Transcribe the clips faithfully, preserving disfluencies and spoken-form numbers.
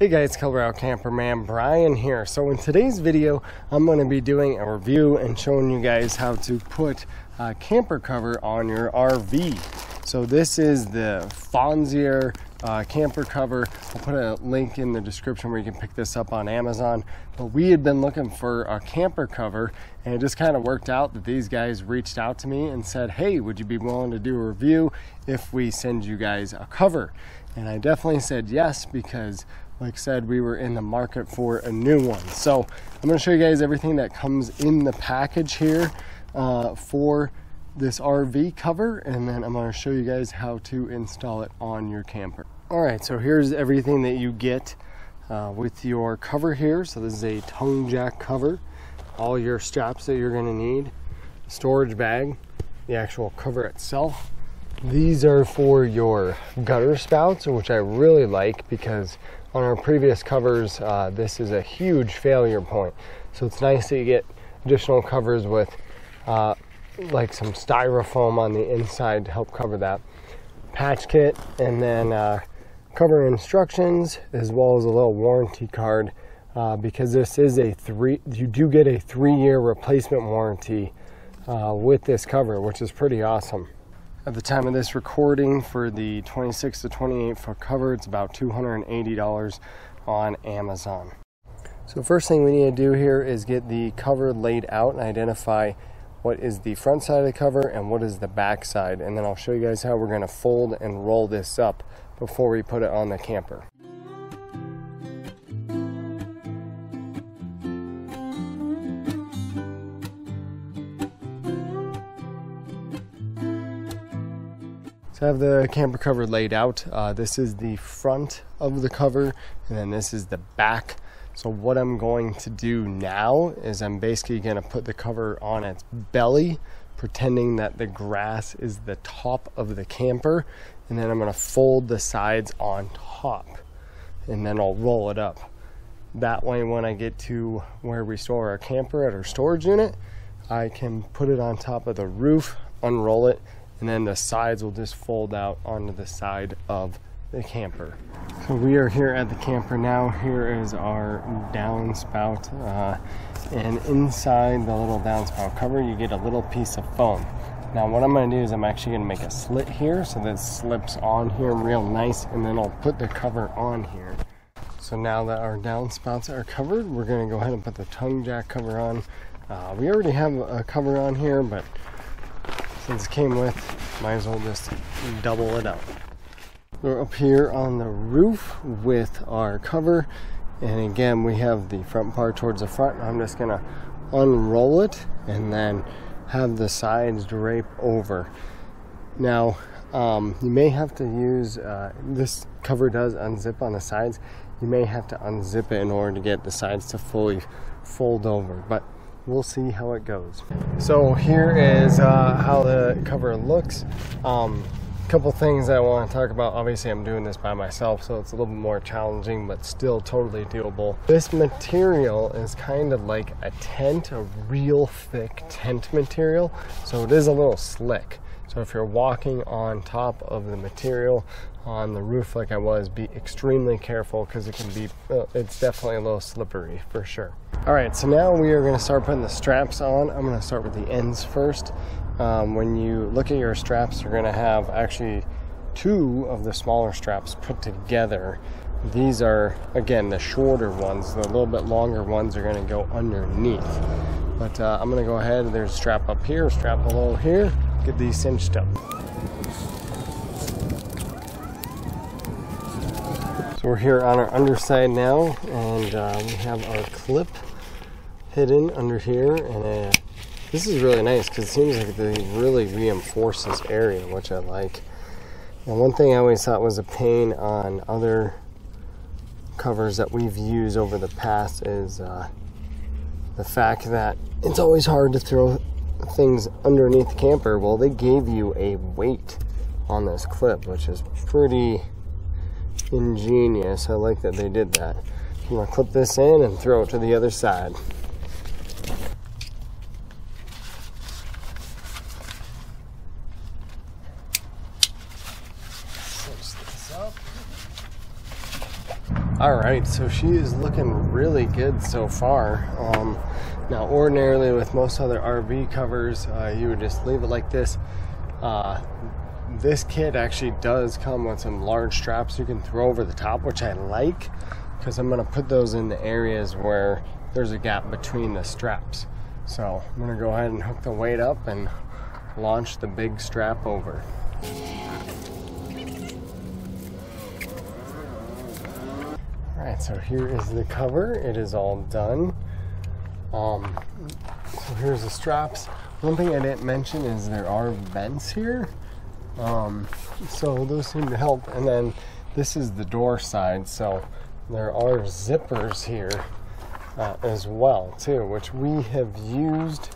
Hey guys, Colorado Camper Man Brian here. So in today's video, I'm going to be doing a review and showing you guys how to put a camper cover on your R V. So this is the Fonzier uh, camper cover. I'll put a link in the description where you can pick this up on Amazon. But we had been looking for a camper cover, and it just kind of worked out that these guys reached out to me and said, hey, would you be willing to do a review if we send you guys a cover? And I definitely said yes, because like I said, we were in the market for a new one. So I'm gonna show you guys everything that comes in the package here uh, for this R V cover, and then I'm gonna show you guys how to install it on your camper. All right, so here's everything that you get uh, with your cover here. So this is a tongue jack cover, all your straps that you're gonna need, storage bag, the actual cover itself. These are for your gutter spouts, which I really like because on our previous covers, uh, this is a huge failure point. So it's nice that you get additional covers with uh, like some styrofoam on the inside to help cover that. Patch kit, and then uh, cover instructions, as well as a little warranty card, uh, because this is a three, you do get a three-year replacement warranty uh, with this cover, which is pretty awesome. At the time of this recording, for the twenty-six to twenty-eight foot cover, it's about two hundred eighty dollars on Amazon. So first thing we need to do here is get the cover laid out and identify what is the front side of the cover and what is the back side. And then I'll show you guys how we're going to fold and roll this up before we put it on the camper. So I have the camper cover laid out. Uh, this is the front of the cover, and then this is the back. So what I'm going to do now is I'm basically gonna put the cover on its belly, pretending that the grass is the top of the camper, and then I'm gonna fold the sides on top, and then I'll roll it up. That way, when I get to where we store our camper at our storage unit, I can put it on top of the roof, unroll it, and then the sides will just fold out onto the side of the camper. So we are here at the camper now. Here is our downspout, uh, and inside the little downspout cover, you get a little piece of foam. Now what I'm gonna do is I'm actually gonna make a slit here so that it slips on here real nice, and then I'll put the cover on here. So now that our downspouts are covered, we're gonna go ahead and put the tongue jack cover on. Uh, we already have a cover on here, but since it came with, might as well just double it up. We're up here on the roof with our cover, and again we have the front part towards the front. I'm just gonna unroll it and then have the sides drape over. Now um, you may have to use uh, this cover does unzip on the sides. You may have to unzip it in order to get the sides to fully fold over, but we'll see how it goes. So here is uh, how the cover looks. Um, couple things I want to talk about. Obviously I'm doing this by myself, so it's a little bit more challenging, but still totally doable. This material is kind of like a tent, a real thick tent material. So it is a little slick. So if you're walking on top of the material on the roof like I was, be extremely careful because it can be, it's definitely a little slippery for sure. All right, so now we are gonna start putting the straps on. I'm gonna start with the ends first. Um, when you look at your straps, you're gonna have actually two of the smaller straps put together. These are, again, the shorter ones. The little bit longer ones are gonna go underneath. But uh, I'm gonna go ahead, there's a strap up here, strap below here, get these cinched up. So we're here on our underside now, and uh, we have our clip hidden under here, and a, this is really nice because it seems like they really reinforce this area, which I like. And one thing I always thought was a pain on other covers that we've used over the past is uh, the fact that it's always hard to throw things underneath the camper. Well, they gave you a weight on this clip, which is pretty ingenious. I like that they did that. I'm gonna clip this in and throw it to the other side. All right, so she is looking really good so far. Um, now, ordinarily with most other R V covers, uh, you would just leave it like this. Uh, this kit actually does come with some large straps you can throw over the top, which I like, because I'm gonna put those in the areas where there's a gap between the straps. So I'm gonna go ahead and hook the weight up and launch the big strap over. All right, so here is the cover. It is all done. Um, so here's the straps. One thing I didn't mention is there are vents here. Um, so those seem to help. And then this is the door side. So there are zippers here uh, as well too, which we have used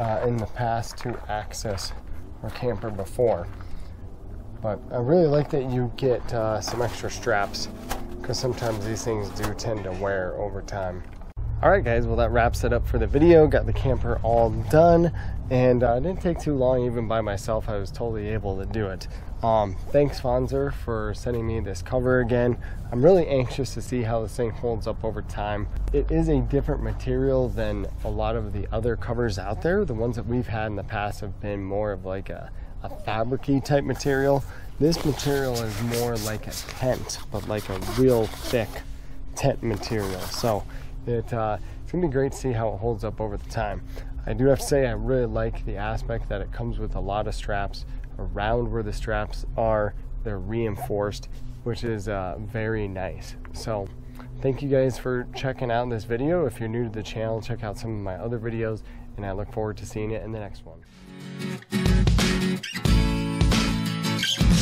uh, in the past to access our camper before. But I really like that you get uh, some extra straps, because sometimes these things do tend to wear over time. All right guys, well that wraps it up for the video. Got the camper all done, and uh, it didn't take too long. Even by myself, I was totally able to do it. Um, thanks Fonzier for sending me this cover again. I'm really anxious to see how this thing holds up over time. It is a different material than a lot of the other covers out there. The ones that we've had in the past have been more of like a, a fabric-y type material. This material is more like a tent, but like a real thick tent material. So it, uh, it's gonna be great to see how it holds up over the time. I do have to say I really like the aspect that it comes with a lot of straps. Around where the straps are, they're reinforced, which is uh, very nice. So thank you guys for checking out this video. If you're new to the channel, check out some of my other videos, and I look forward to seeing you in the next one.